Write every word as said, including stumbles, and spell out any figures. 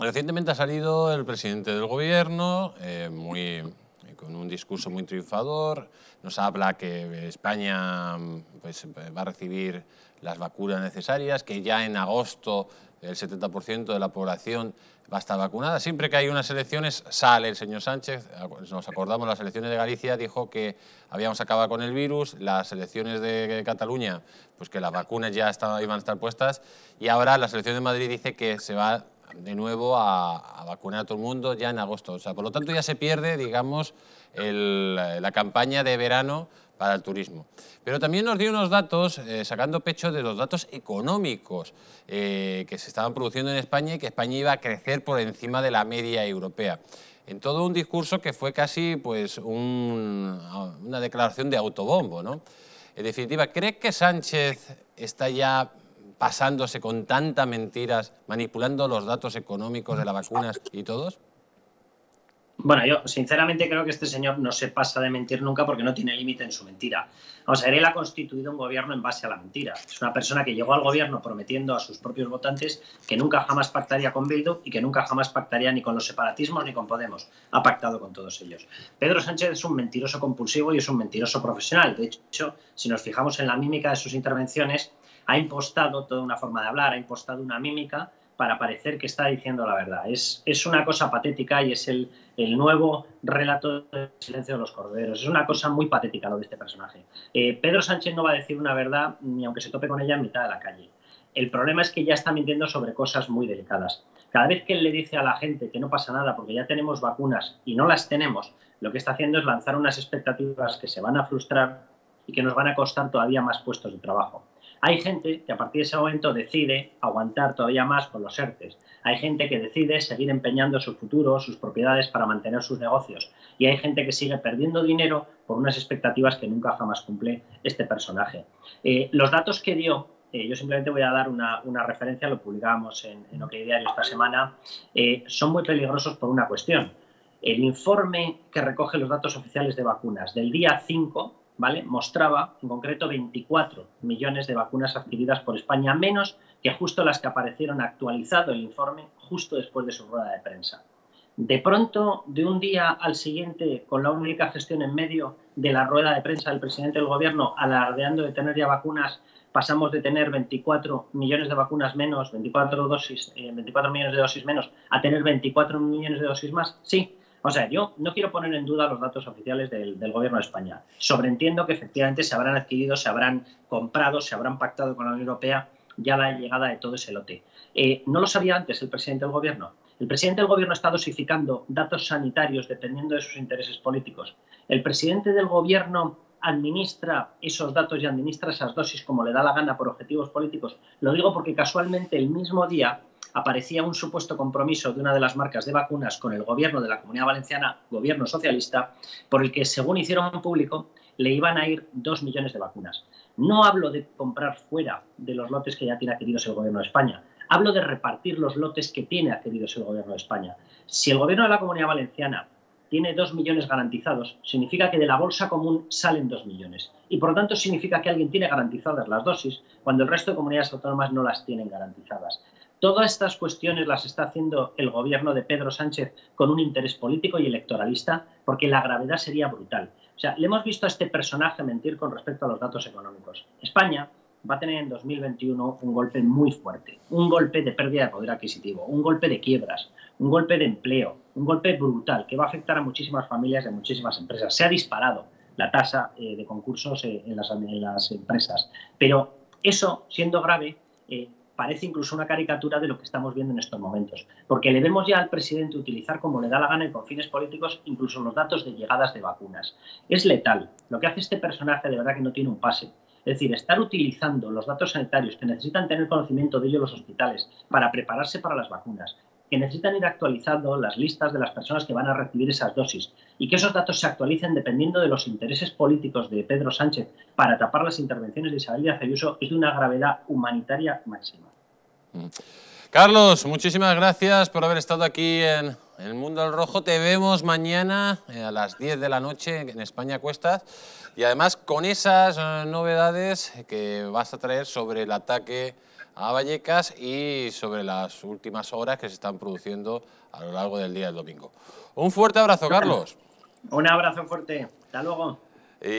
Recientemente ha salido el presidente del gobierno, eh, muy, con un discurso muy triunfador. Nos habla que España pues, va a recibir las vacunas necesarias, que ya en agosto el setenta por ciento de la población va a estar vacunada. Siempre que hay unas elecciones sale el señor Sánchez. Nos acordamos, las elecciones de Galicia dijo que habíamos acabado con el virus, las elecciones de Cataluña, pues que las vacunas ya estaban, iban a estar puestas, y ahora las elecciones de Madrid dice que se va de nuevo a, a vacunar a todo el mundo ya en agosto. O sea, por lo tanto ya se pierde, digamos, el, la campaña de verano para el turismo. Pero también nos dio unos datos, eh, sacando pecho de los datos económicos eh, que se estaban produciendo en España y que España iba a crecer por encima de la media europea. En todo un discurso que fue casi pues, un, una declaración de autobombo, ¿no? En definitiva, ¿crees que Sánchez está ya pasándose con tantas mentiras, manipulando los datos económicos de las vacunas y todos? Bueno, yo sinceramente creo que este señor no se pasa de mentir nunca porque no tiene límite en su mentira. Vamos a ver, él ha constituido un gobierno en base a la mentira. Es una persona que llegó al gobierno prometiendo a sus propios votantes que nunca jamás pactaría con Bildu y que nunca jamás pactaría ni con los separatismos ni con Podemos. Ha pactado con todos ellos. Pedro Sánchez es un mentiroso compulsivo y es un mentiroso profesional. De hecho, si nos fijamos en la mímica de sus intervenciones, ha impostado toda una forma de hablar, ha impostado una mímica para parecer que está diciendo la verdad. Es, es una cosa patética y es el, el nuevo relato del silencio de los corderos. Es una cosa muy patética lo de este personaje. Eh, Pedro Sánchez no va a decir una verdad ni aunque se tope con ella en mitad de la calle. El problema es que ya está mintiendo sobre cosas muy delicadas. Cada vez que él le dice a la gente que no pasa nada porque ya tenemos vacunas y no las tenemos, lo que está haciendo es lanzar unas expectativas que se van a frustrar y que nos van a costar todavía más puestos de trabajo. Hay gente que a partir de ese momento decide aguantar todavía más con los E R T E s. Hay gente que decide seguir empeñando su futuro, sus propiedades para mantener sus negocios. Y hay gente que sigue perdiendo dinero por unas expectativas que nunca jamás cumple este personaje. Eh, los datos que dio, eh, yo simplemente voy a dar una, una referencia, lo publicamos en, en OkDiario esta semana, eh, son muy peligrosos por una cuestión. El informe que recoge los datos oficiales de vacunas del día cinco... ¿vale? Mostraba en concreto veinticuatro millones de vacunas adquiridas por España, menos que justo las que aparecieron actualizado el informe justo después de su rueda de prensa. De pronto, de un día al siguiente, con la única gestión en medio de la rueda de prensa del presidente del gobierno, alardeando de tener ya vacunas, pasamos de tener veinticuatro millones de vacunas menos, veinticuatro, dosis, eh, veinticuatro millones de dosis menos, a tener veinticuatro millones de dosis más. Sí. O sea, yo no quiero poner en duda los datos oficiales del, del Gobierno de España. Sobreentiendo que efectivamente se habrán adquirido, se habrán comprado, se habrán pactado con la Unión Europea ya la llegada de todo ese lote. Eh, no lo sabía antes el presidente del Gobierno. El presidente del Gobierno está dosificando datos sanitarios dependiendo de sus intereses políticos. El presidente del Gobierno administra esos datos y administra esas dosis como le da la gana por objetivos políticos. Lo digo porque casualmente el mismo día aparecía un supuesto compromiso de una de las marcas de vacunas con el gobierno de la Comunidad Valenciana, gobierno socialista, por el que, según hicieron público, le iban a ir dos millones de vacunas. No hablo de comprar fuera de los lotes que ya tiene adquiridos el gobierno de España. Hablo de repartir los lotes que tiene adquiridos el gobierno de España. Si el gobierno de la Comunidad Valenciana tiene dos millones garantizados, significa que de la bolsa común salen dos millones. Y por lo tanto significa que alguien tiene garantizadas las dosis cuando el resto de comunidades autónomas no las tienen garantizadas. Todas estas cuestiones las está haciendo el gobierno de Pedro Sánchez con un interés político y electoralista, porque la gravedad sería brutal. O sea, le hemos visto a este personaje mentir con respecto a los datos económicos. España va a tener en dos mil veintiuno un golpe muy fuerte, un golpe de pérdida de poder adquisitivo, un golpe de quiebras, un golpe de empleo, un golpe brutal que va a afectar a muchísimas familias y a muchísimas empresas. Se ha disparado la tasa eh, de concursos eh, en, las, en las empresas, pero eso, siendo grave, eh, parece incluso una caricatura de lo que estamos viendo en estos momentos, porque le vemos ya al presidente utilizar como le da la gana y con fines políticos incluso los datos de llegadas de vacunas. Es letal. Lo que hace este personaje de verdad que no tiene un pase. Es decir, estar utilizando los datos sanitarios que necesitan tener conocimiento de ellos los hospitales para prepararse para las vacunas, que necesitan ir actualizando las listas de las personas que van a recibir esas dosis y que esos datos se actualicen dependiendo de los intereses políticos de Pedro Sánchez para tapar las intervenciones de Isabel Díaz Ayuso es de una gravedad humanitaria máxima. Carlos, muchísimas gracias por haber estado aquí en El Mundo del Rojo. Te vemos mañana a las diez de la noche en España Cuesta y además con esas novedades que vas a traer sobre el ataque a Vallecas y sobre las últimas horas que se están produciendo a lo largo del día del domingo. Un fuerte abrazo, Carlos. Un abrazo fuerte. Hasta luego.